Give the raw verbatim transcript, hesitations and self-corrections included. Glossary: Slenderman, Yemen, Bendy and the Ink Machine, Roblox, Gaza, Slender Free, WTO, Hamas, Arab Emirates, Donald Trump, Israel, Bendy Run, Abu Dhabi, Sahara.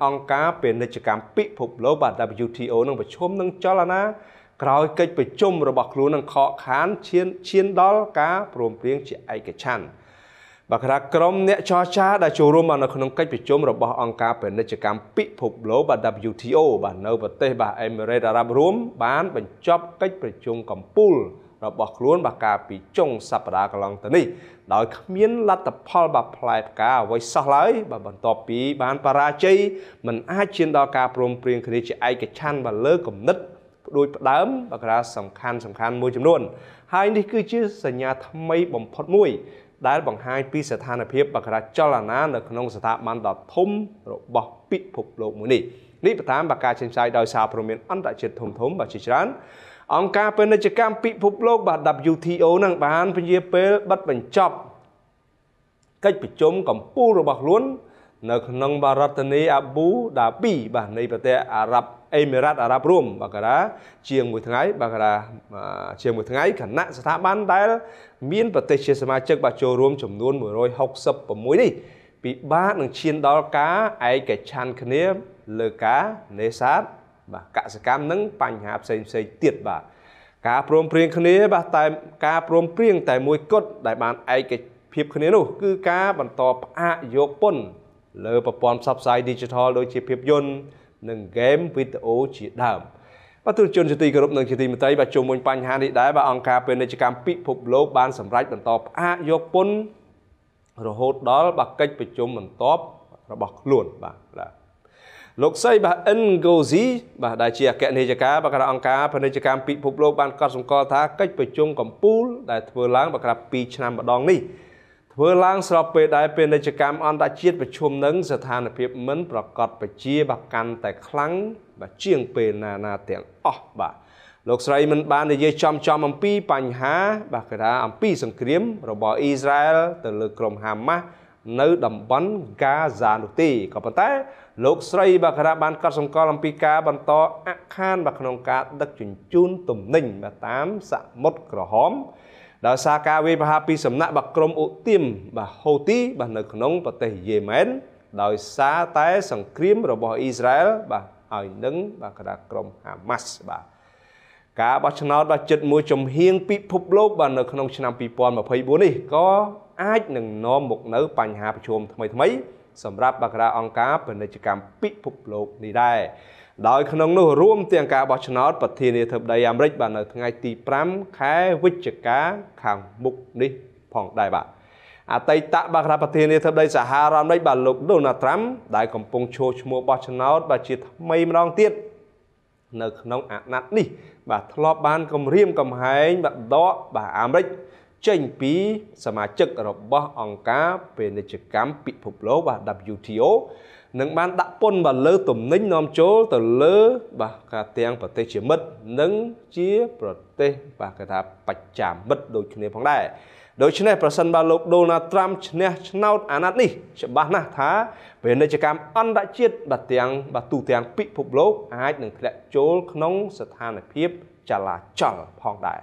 Ông cá biển để chạm bị phục lỗ bản vê kép tê ô nâng bật chôm nâng cho là na, rồi kịch bị chôm rồi bạc lúa nâng khó khăn chiến chiến đó cá bồm riêng chỉ ai cái chăn. Bà khá crom nhẹ cho cha đã chủ rùm mà nó không kịch bị chôm rồi bỏ ông cá biển để chạm bị phục lỗ bản vê kép tê ô bản nâu vật tây bà Emirates Arab rùm bán bình chóp kịch bị chôm cầm pool rồi bạc lúa bạc cá bị chôm sập ra cái lòng tận đi. Đói miễn là tập phó bạc lại cả với xa lấy và bản tộc bí bán bà ra chơi mình ai trên đó cả bồm riêng khi chỉ ai cái chăn và lỡ cầm nít đôi đám và ra sầm khăn sầm khăn môi chấm luôn hai đi cứ chứ sở nhà thăm mấy bóng phót mùi đã bằng hai pi sở than ở phía và ra cho là ná được nông sở thạm ban đọt thông rồi bọc bị phục lộ mũi nỉ ní bà tám bà ca trên sai đòi xào bồm miễn ăn đại triệt thông thống và chỉ trán ông ca bên đây chỉ cam bị phục lộ bà vê kép tê ô năng bán bên dưới bắt bình chọc cách bị chôm cầm pu rồi bạc luôn nợ nông bà Ratani Abu Dhabi bà này bà tê Arab Emirates Arab Rum bà cả chiều mùi tháng ấy bà cả chiều mùi tháng ấy khả nạn sẽ thả bán đá miễn bà tê chia sẻ mà trước bà châu Rum chấm luôn mùi rồi học sập và muối đi bị ba đường chiên đó cá ấy cái chan khẩn niệm lừa cá nê sát bà cả sẽ cam nắng bành hạp xây xây tiệt bà cá prom priêng khẩn niệm bà tại cá prom priêng tại mùi cốt đại bàn ấy cái phiệp khẩn niệm cứ cá bàn to à vô pon lỡ bà bóng sắp sai digital đôi chế phép dôn nâng game video chỉ đảm và thường chôn cho tì cơ rộp nâng chế tì mà thấy bà chung môn bánh hà đi đáy bà ông ca bên đây chế cam bị phục lô bán sầm rách bằng tốp á dốc bốn rồi hốt đó bà cách bà chung bằng tốp rồi bọc luôn bà lúc xây bà ân gồ dí bà đại chế kẹn hề chế cá bà ông ca bên đây chế cam bị phục lô bán có xong co thá cách bà chung còn pool đại thừa láng bà kà bì chân bà đong đi vừa lang sập bể đại bể đại chế cam ăn đại chiết và chôm nấng sờ than ở phía mến bạc cọt và chia bạc căn tại kháng và chiêng bể na na tiếng ó bà lục sậy mình ban để dây chom chom âm pi bành há bà cái đó âm pi sừng kiếm rồi bỏ Israel từ lực gồm Hamas nơi đầm bắn Gaza nổi tì có bản té lục sậy bà cái đó ban cắt sông co âm pi cá ban to khan bà khăn cá đất chuyển chun tùm ninh và tám sạ mốt cỏ hóm đó xa ca vi và happy sầm nã bạc crom ụ tiêm và hô tí và nực nóng và tây Yemen đòi xa té sằng krim rồi bỏ Israel và ở nứng và cả crom Hamas và cả ba chân nó ba chật môi chồng hiên bị phục lốp và nực nóng chân năm bị pon mà phơi bốn đi có ai nừng nó một nỡ bành hà chồm thay mấy sầm ráp và cả ông cá và nơi chỉ cảm bị phục lốp đi đây đòi khả năng nó rùm tiền cả bó chân ớt và thiên hệ thập đầy Amrích và nợ ngay tì pram khá vích chật cá khẳng mục đi phòng đại bạc à Tây Tạ bạc ra và thiên hệ thập đầy Sahara Amrích và lục Donald Trump đại cầm bông chô cho mua bó chân ớt và chỉ mây mà đoàn tiết nợ khả năng ạc nát đi và thọ ban cầm riêng cầm hành bạn đó bà Amrích chênh phí xa mà chất ở bó ông cá về nơi chật cám bị phục lố và vê kép tê ô nâng ban đã pôn và lỡ tùm nính nóm chố từ lỡ và cả tiếng và tê chế mất nâng chia và tê và cái tháp bạch chạm mất đôi chân phong đại đối chân này và sân ba lục Donald Trump chân nào án án đi chẳng bán là thá về nơi chế cam ăn đã chết và tiếng và tù tiếng bị phục lố ai nâng thịa chố nông sật hàn ở phía chả là chọn phong đại.